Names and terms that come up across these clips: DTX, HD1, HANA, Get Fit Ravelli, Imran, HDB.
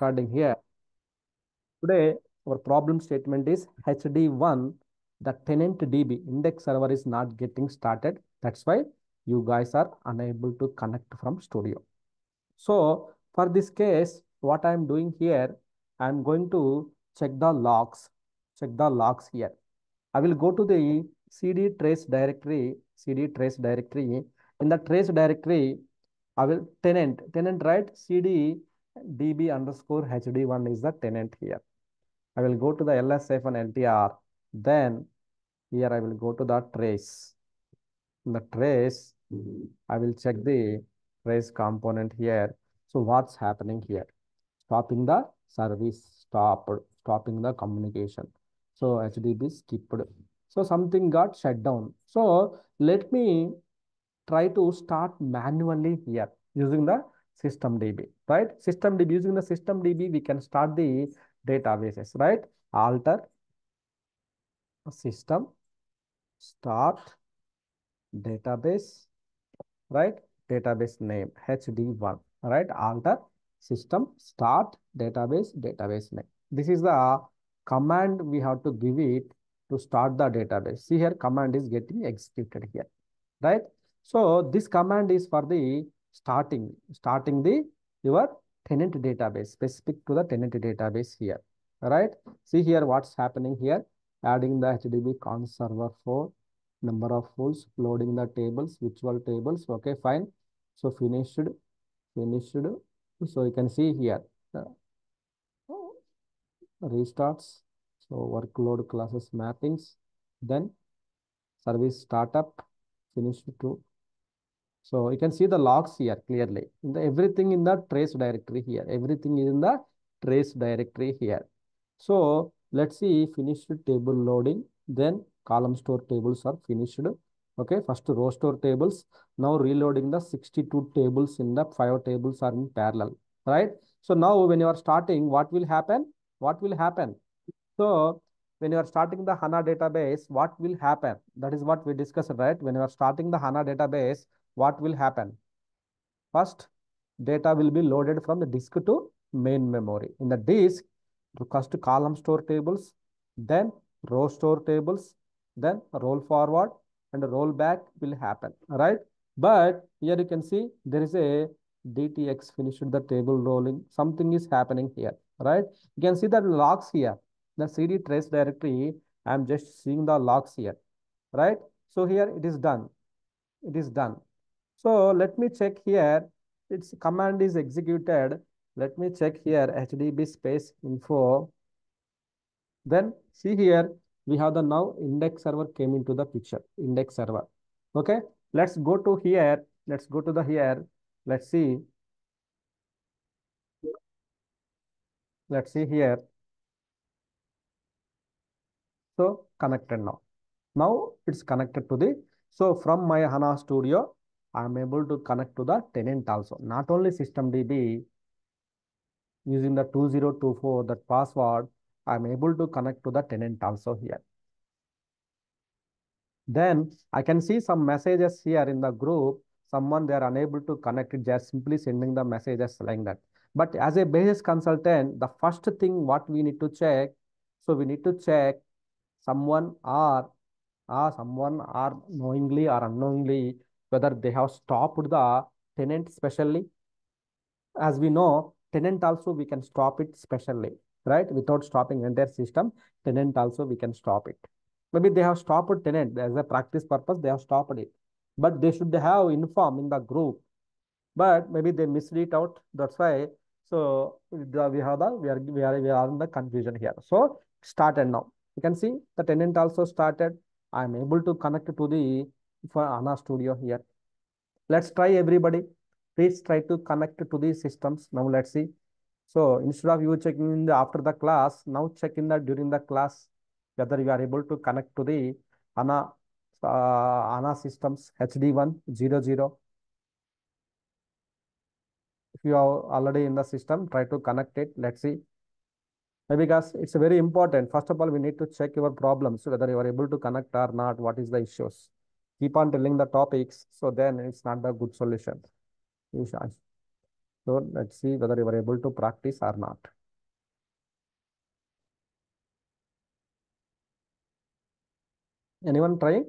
Recording here. Today, our problem statement is HD1, the tenant DB index server is not getting started. That's why you guys are unable to connect from studio. So for this case, what I'm doing here, I'm going to check the logs here. I will go to the CD trace directory. In the trace directory, I will tenant, right? CD DB underscore HD1 is the tenant here. I will go to the LSF and LTR. Then here I will go to the trace. In the trace, I will check the trace component here. So what's happening here? Stopping the service, stopping the communication. So HDB skipped. So something got shut down. So let me try to start manually here using the system DB, right? Using the system DB, we can start the databases, right? Alter system start database, right? Database name HD1, right? Alter system start database name. This is the command we have to give it to start the database. See here, command is getting executed here, right? So this command is for the starting the your tenant database, specific to the tenant database here, right? See here what's happening here. Adding the HDB const server for number of roles, loading the tables, virtual tables. Okay, fine. So finished. So you can see here restarts. So workload classes mappings, then service startup, finished to. So you can see the logs here clearly. Everything in the trace directory here. Everything is in the trace directory here. So let's see, finished table loading, then column store tables are finished. Okay, first row store tables. Now reloading the 62 tables in the 5 tables are in parallel, right? So now when you are starting, what will happen? So when you are starting the HANA database, what will happen? That is what we discussed, right? When you are starting the HANA database, what will happen? First, data will be loaded from the disk to main memory. In the disk, first column store tables, then row store tables, then roll forward and roll back will happen, right? But here you can see there is a DTX finished the table rolling. Something is happening here, right? You can see the logs here. The CD trace directory, I am just seeing the logs here, right? So here it is done. So let me check here. Its command is executed. Let me check here, HDB space info. Then see here, we have the now index server came into the picture, index server. Okay, let's go to here. Let's go to the here. Let's see. Let's see here. So connected now. Now it's connected to the, so from my HANA studio, I'm able to connect to the tenant also, not only system DB. Using the 2024, that password, I'm able to connect to the tenant also here. Then I can see some messages here in the group. Someone, they are unable to connect it, just simply sending the messages like that. But as a basis consultant, the first thing what we need to check, so we need to check someone are knowingly or unknowingly, whether they have stopped the tenant specially. As we know, tenant also we can stop it specially, right? Without stopping entire system, tenant also we can stop it. Maybe they have stopped tenant as a practice purpose, they have stopped it. But they should have informed in the group. But maybe they misread out. That's why. So we are in the confusion here. So started now. You can see the tenant also started. I am able to connect to the HANA studio here. Let's try everybody. Please try to connect to these systems. Now let's see. So instead of you checking in the after the class, now check in the during the class whether you are able to connect to the HANA systems HD100. If you are already in the system, try to connect it. Let's see. Because it's very important. First of all, we need to check your problems, whether you are able to connect or not. What is the issues? Keep on telling the topics. So then it's not a good solution. So let's see whether you were able to practice or not. Anyone trying?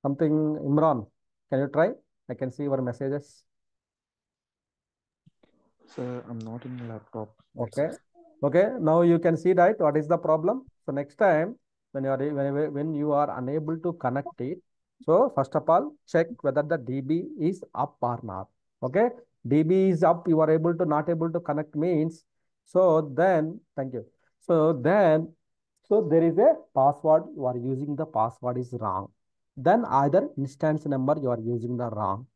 Something, Imran, can you try? I can see your messages. Sir, I'm not in the laptop. Okay. Okay. Now you can see that what is the problem. So next time when you are unable to connect it, so first of all check whether the DB is up or not. Okay. DB is up. You are able to not able to connect means. So then thank you. So there is a password you are using. The password is wrong. Then either instance number you are using the wrong.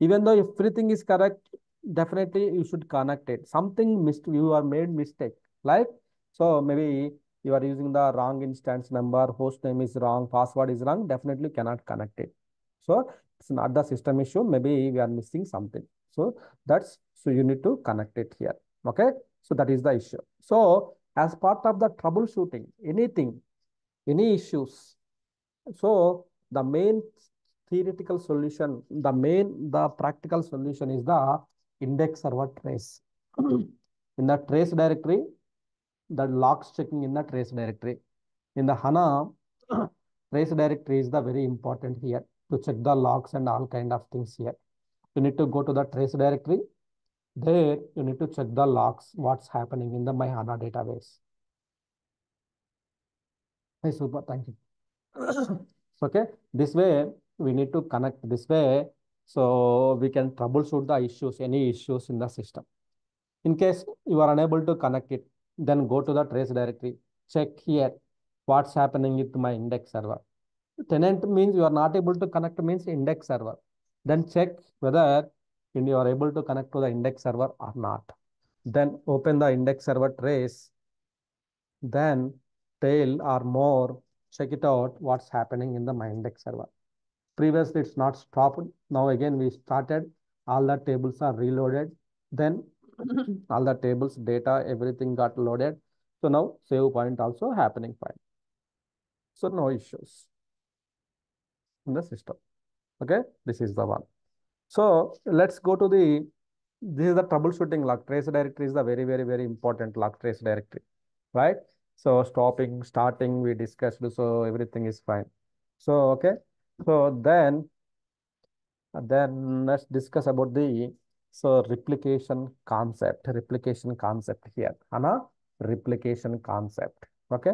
Even though if everything is correct, definitely you should connect it. Something missed, you are made mistake. Like, so maybe you are using the wrong instance number, host name is wrong, password is wrong, definitely cannot connect it. So it's not the system issue. Maybe we are missing something. So that's, so you need to connect it here. Okay. So that is the issue. So as part of the troubleshooting, anything, any issues. So the main theoretical solution, the practical solution is the index server trace. In the trace directory, the logs checking in the trace directory. In the HANA, trace directory is the very important here to check the logs and all kind of things here. You need to go to the trace directory. There, you need to check the logs, what's happening in the my HANA database. Hey, super, thank you. Okay, this way, we need to connect this way. So we can troubleshoot the issues, any issues in the system. In case you are unable to connect it, then go to the trace directory. Check here what's happening with my index server. Tenant means you are not able to connect means index server. Then check whether you are able to connect to the index server or not. Then open the index server trace. Then tail or more, check it out what's happening in the my index server. Previously, it's not stopped. Now again, we started. All the tables are reloaded. Then all the tables, data, everything got loaded. So now save point also happening fine. So no issues in the system. Okay, this is the one. So let's go to the, this is the troubleshooting log. Trace directory is the very, very important log trace directory, right? So stopping, starting, we discussed. So everything is fine. So, okay. So then let's discuss about the replication concept. Replication concept here. HANA replication concept. Okay.